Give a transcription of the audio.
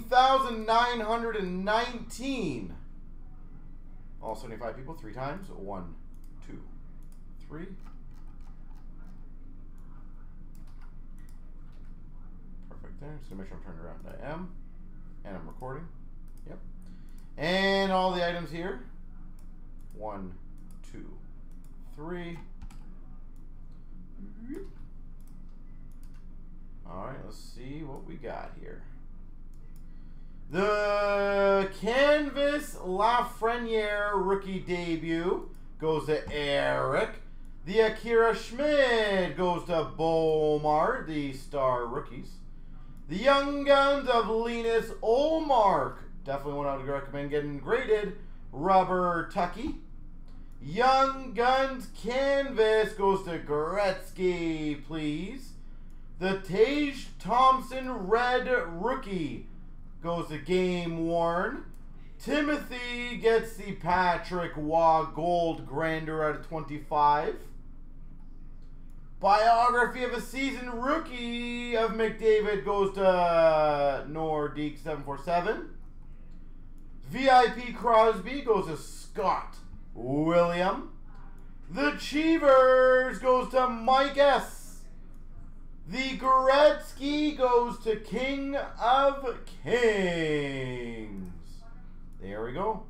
16,919. All 75 people, 3 times. 1, 2, 3. Perfect there. Just to make sure I'm turned around. I am. And I'm recording. Yep. And all the items here. 1, 2, 3. All right, let's see what we got here. The Canvas Lafreniere rookie debut goes to Eric. The Akira Schmidt goes to Beaumart, the star rookies. The Young Guns of Linus Olmark. Definitely one I would recommend getting graded. Robertucky. Young Guns Canvas goes to Gretzky, please. The Tage Thompson Red Rookie goes to Game Worn. Timothy gets the Patrick Waugh Gold Grander out of 25. Biography of a Season Rookie of McDavid goes to Nordique747. VIP Crosby goes to Scott William. The Cheevers goes to Mike S. The Gretzky goes to King of Kings. There we go.